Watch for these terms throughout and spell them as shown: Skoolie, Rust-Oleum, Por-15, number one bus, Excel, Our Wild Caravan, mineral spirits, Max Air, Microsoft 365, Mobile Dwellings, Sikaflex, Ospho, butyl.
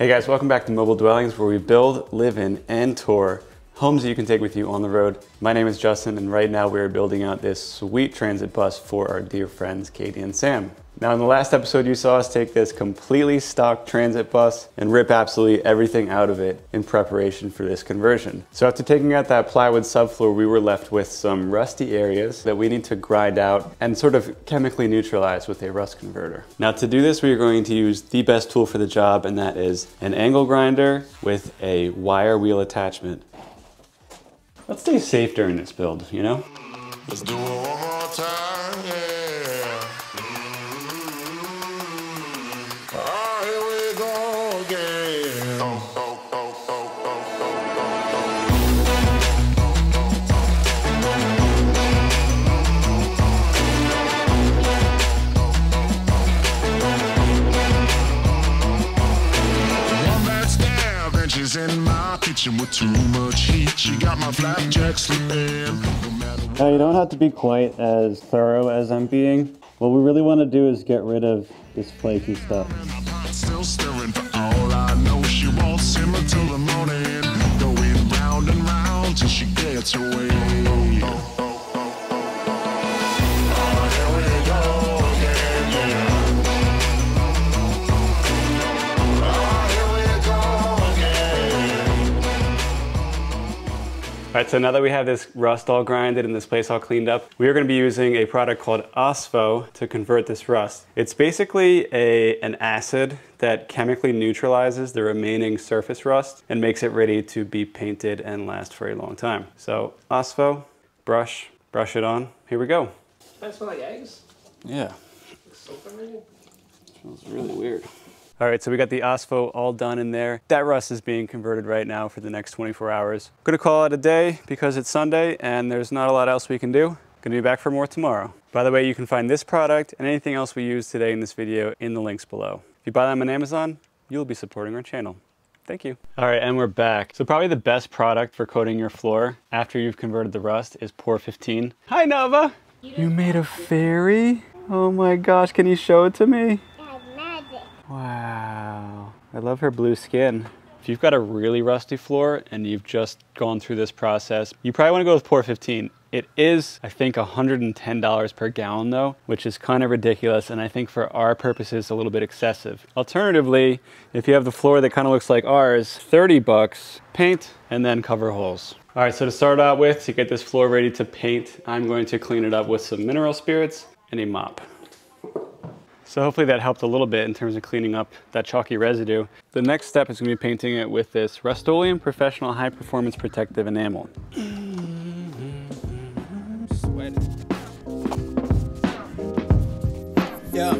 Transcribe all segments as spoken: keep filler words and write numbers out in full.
Hey guys, welcome back to Mobile Dwellings, where we build, live in, and tour homes that you can take with you on the road. My name is Justin, and right now we are building out this sweet transit bus for our dear friends Katie and Sam. Now in the last episode you saw us take this completely stock transit bus and rip absolutely everything out of it in preparation for this conversion. So after taking out that plywood subfloor, we were left with some rusty areas that we need to grind out and sort of chemically neutralize with a rust converter. Now to do this, we are going to use the best tool for the job, and that is an angle grinder with a wire wheel attachment. Let's stay safe during this build, you know? Let's do it one more time, yeah. In my kitchen with too much heat, she got my flapjack slipping. Now you don't have to be quite as thorough as I'm being. What we really want to do is get rid of this flaky stuff. Still stirring for all I know, she won't simmer till the morning, going round and round till she gets away. All right, so now that we have this rust all grinded and this place all cleaned up, we are going to be using a product called Ospho to convert this rust. It's basically a, an acid that chemically neutralizes the remaining surface rust and makes it ready to be painted and last for a long time. So Ospho, brush, brush it on. Here we go. Does that smell like eggs? Yeah. It's so familiar. Smells really weird. All right, so we got the Ospho all done in there. That rust is being converted right now for the next twenty-four hours. Gonna call it a day because it's Sunday and there's not a lot else we can do. Gonna be back for more tomorrow. By the way, you can find this product and anything else we use today in this video in the links below. If you buy them on Amazon, you'll be supporting our channel. Thank you. All right, and we're back. So probably the best product for coating your floor after you've converted the rust is Por fifteen. Hi, Nova. You, you made a fairy? Oh my gosh, can you show it to me? Wow, I love her blue skin. If you've got a really rusty floor and you've just gone through this process, you probably wanna go with Por fifteen. It is, I think, one hundred ten dollars per gallon though, which is kind of ridiculous, and I think for our purposes, a little bit excessive. Alternatively, if you have the floor that kind of looks like ours, thirty bucks, paint, and then cover holes. All right, so to start out with, to get this floor ready to paint, I'm going to clean it up with some mineral spirits and a mop. So hopefully that helped a little bit in terms of cleaning up that chalky residue. The next step is gonna be painting it with this Rust-Oleum Professional High Performance Protective Enamel. I'm sweating. Yeah.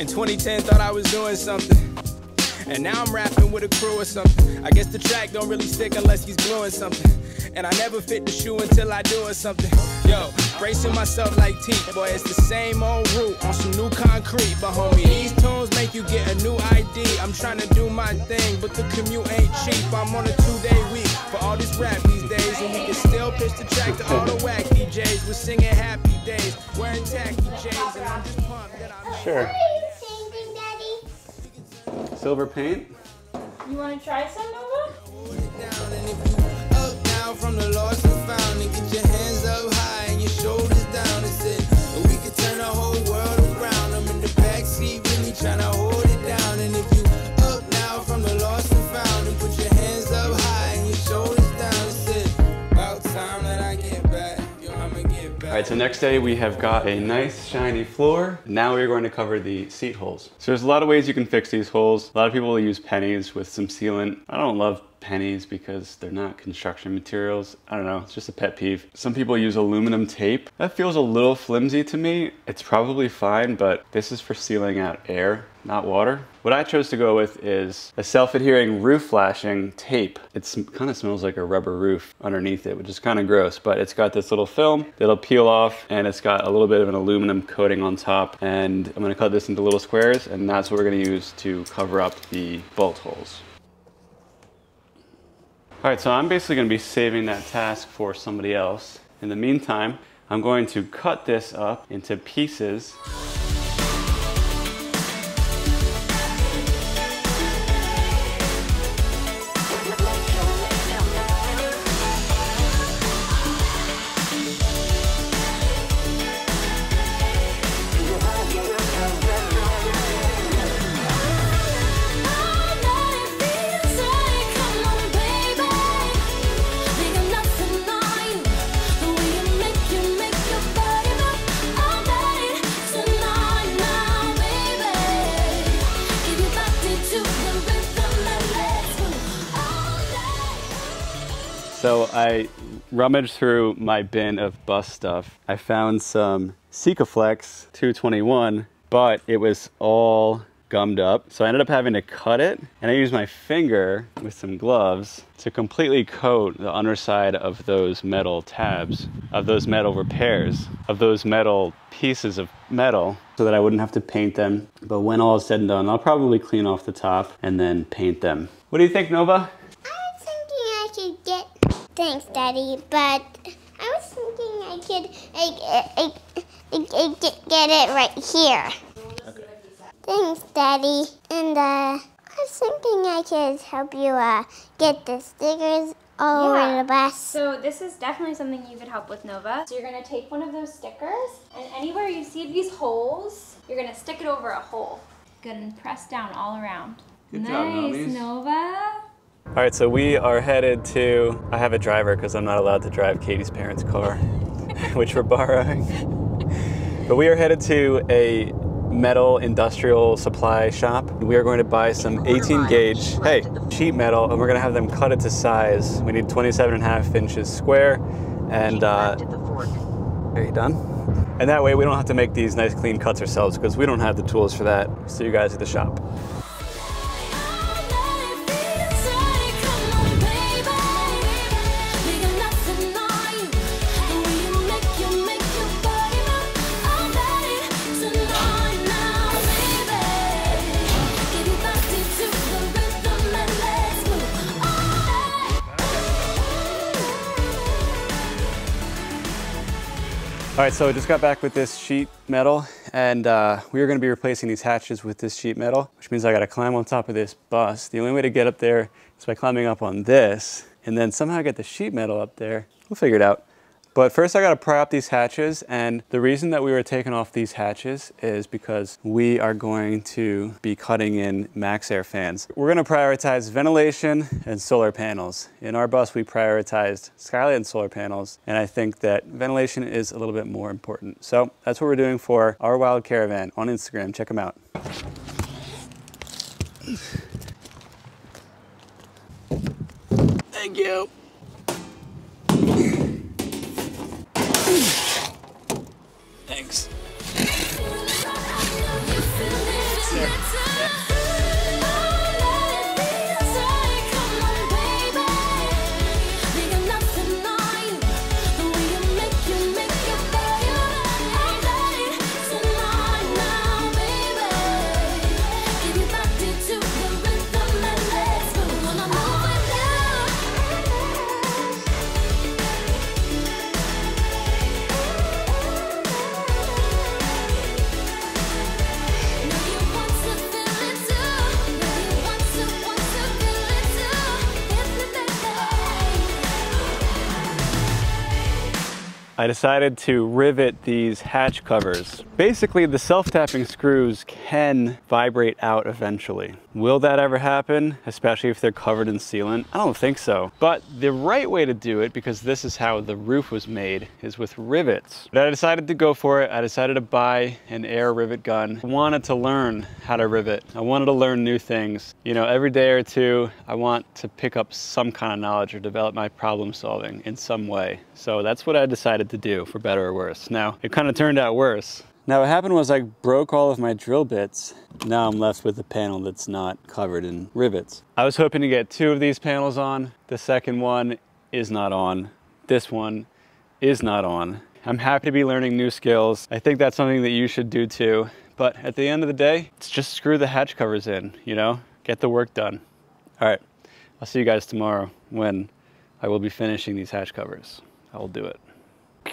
In twenty ten, thought I was doing something. And now I'm rapping with a crew or something. I guess the track don't really stick unless he's gluing something. And I never fit the shoe until I do or something. Yo, bracing myself like teeth. Boy, it's the same old route on some new concrete. But homie, these tunes make you get a new I D. I'm trying to do my thing, but the commute ain't cheap. I'm on a two-day week for all this rap these days. And we can still pitch the track to all the whack D Js. We're singing happy days, wearing tacky J's. And I'm just pumped that I'm... Sure. Silver paint. You want to try some, Nova? Up, down from the lost and found, and get your hands up high and your shoulders down. It's it. And we could turn the whole world around. I'm in the backseat, really trying to hold it down. And if you up now from the lost and found, and put your hands up high and your shoulders down. It's it. About time that I get back. Yo, I'ma get back. All right, so next day we have got a nice shiny floor. Now we're going to cover the seat holes. So there's a lot of ways you can fix these holes. A lot of people will use pennies with some sealant. I don't love pennies because they're not construction materials. I don't know, it's just a pet peeve. Some people use aluminum tape. That feels a little flimsy to me. It's probably fine, but this is for sealing out air, not water. What I chose to go with is a self-adhering roof flashing tape. It kind of smells like a rubber roof underneath it, which is kind of gross, but it's got this little film that'll peel off, and it's got a little bit of an aluminum coating on top, and I'm gonna cut this into little squares, and that's what we're gonna use to cover up the bolt holes. All right, so I'm basically gonna be saving that task for somebody else. In the meantime, I'm going to cut this up into pieces. So I rummaged through my bin of bus stuff. I found some Sikaflex two twenty-one, but it was all gummed up. So I ended up having to cut it, and I used my finger with some gloves to completely coat the underside of those metal tabs, of those metal repairs, of those metal pieces of metal, so that I wouldn't have to paint them. But when all is said and done, I'll probably clean off the top and then paint them. What do you think, Nova? Thanks, Daddy, but I was thinking I could I, I, I, I get it right here. Okay. Thanks, Daddy. And uh, I was thinking I could help you uh, get the stickers all yeah. over the bus. So this is definitely something you could help with, Nova. So you're going to take one of those stickers, and anywhere you see these holes, you're going to stick it over a hole. Good, and press down all around. Good nice, job, Novies. Nova. All right, so we are headed to, I have a driver because I'm not allowed to drive Katie's parents' car, which we're borrowing. But we are headed to a metal industrial supply shop. We are going to buy some eighteen gauge, hey, sheet metal, and we're gonna have them cut it to size. We need twenty-seven and a half inches square, and uh, are you done? And that way we don't have to make these nice clean cuts ourselves because we don't have the tools for that. See you guys at the shop. All right, so I just got back with this sheet metal, and uh, we are gonna be replacing these hatches with this sheet metal, which means I gotta climb on top of this bus. The only way to get up there is by climbing up on this, and then somehow get the sheet metal up there. We'll figure it out. But first I gotta pry up these hatches, and the reason that we were taking off these hatches is because we are going to be cutting in Max Air fans. We're gonna prioritize ventilation and solar panels. In our bus, we prioritized skylight and solar panels, and I think that ventilation is a little bit more important. So that's what we're doing for Our Wild Caravan on Instagram. Check them out. Thank you. Thanks. I decided to rivet these hatch covers. Basically, the self-tapping screws can vibrate out eventually. Will that ever happen? Especially if they're covered in sealant? I don't think so. But the right way to do it, because this is how the roof was made, is with rivets. But I decided to go for it. I decided to buy an air rivet gun. I wanted to learn how to rivet. I wanted to learn new things. You know, every day or two, I want to pick up some kind of knowledge or develop my problem solving in some way. So that's what I decided to do, for better or worse. Now, it kind of turned out worse. Now, what happened was I broke all of my drill bits. Now I'm left with a panel that's not covered in rivets. I was hoping to get two of these panels on. The second one is not on. This one is not on. I'm happy to be learning new skills. I think that's something that you should do too. But at the end of the day, it's just screw the hatch covers in, you know? Get the work done. All right, I'll see you guys tomorrow when I will be finishing these hatch covers. I will do it.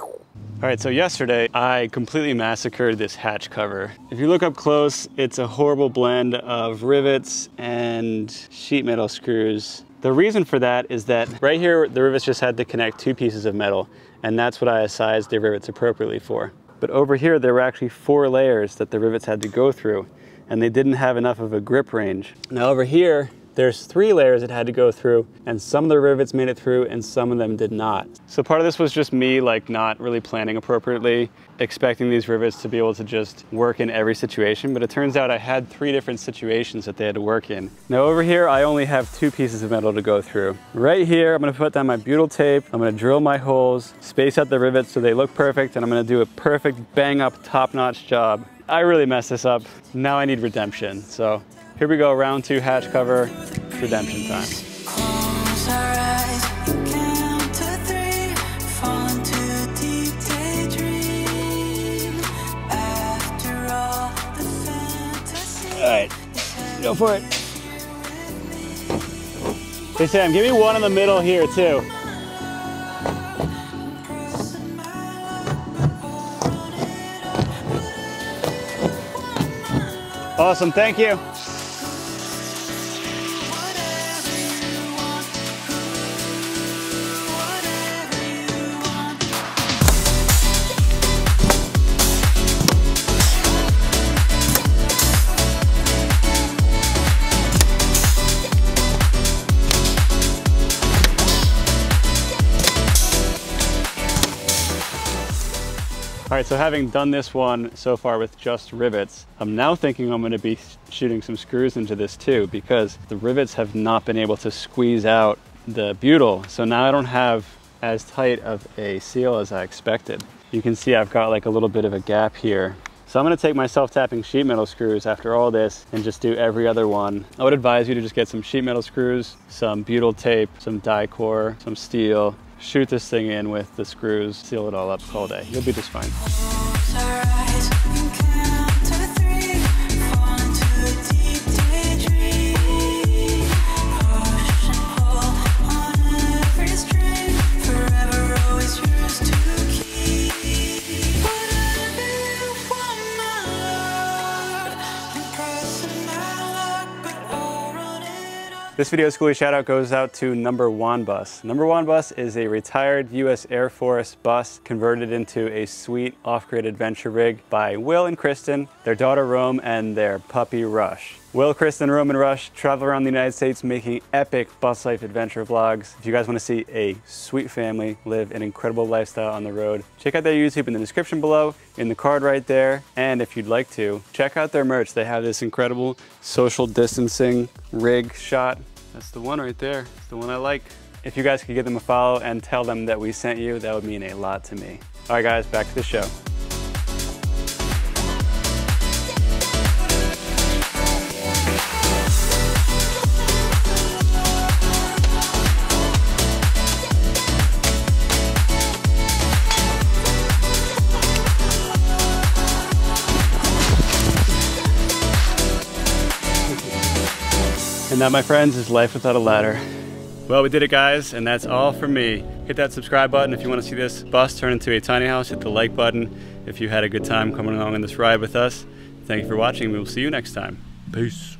All right, so yesterday I completely massacred this hatch cover. If you look up close, it's a horrible blend of rivets and sheet metal screws. The reason for that is that right here, the rivets just had to connect two pieces of metal, and that's what I sized the rivets appropriately for. But over here, there were actually four layers that the rivets had to go through, and they didn't have enough of a grip range. Now over here, There's three layers it had to go through, and some of the rivets made it through and some of them did not. So part of this was just me like not really planning appropriately, expecting these rivets to be able to just work in every situation, but it turns out I had three different situations that they had to work in. Now over here, I only have two pieces of metal to go through. Right here, I'm gonna put down my butyl tape, I'm gonna drill my holes, space out the rivets so they look perfect, and I'm gonna do a perfect bang up, top-notch job. I really messed this up. Now I need redemption, so. Here we go, round two hatch cover, redemption time. Close our eyes, count to three, fall into a deep daydream. After all, the fantasy. All right, go for it. Hey Sam, give me one in the middle here too. Awesome, thank you. All right, so having done this one so far with just rivets, I'm now thinking I'm gonna be shooting some screws into this too, because the rivets have not been able to squeeze out the butyl. So now I don't have as tight of a seal as I expected. You can see I've got like a little bit of a gap here. So I'm gonna take my self-tapping sheet metal screws after all this and just do every other one. I would advise you to just get some sheet metal screws, some butyl tape, some die-core, some steel, shoot this thing in with the screws, seal it all up all day. You'll be just fine. This video schoolie shout out goes out to Number One Bus. Number One Bus is a retired U S Air Force bus converted into a sweet off-grid adventure rig by Will and Kristen, their daughter Rome, and their puppy Rush. Will, Kristen, Rome, and Rush travel around the United States making epic bus life adventure vlogs. If you guys want to see a sweet family live an incredible lifestyle on the road, check out their YouTube in the description below, in the card right there, and if you'd like to, check out their merch. They have this incredible social distancing rig shot. That's the one right there, it's the one I like. If you guys could give them a follow and tell them that we sent you, that would mean a lot to me. All right guys, back to the show. And that, my friends, is life without a ladder. Well, we did it, guys, and that's all from me. Hit that subscribe button if you want to see this bus turn into a tiny house. Hit the like button if you had a good time coming along on this ride with us. Thank you for watching. We will see you next time. Peace.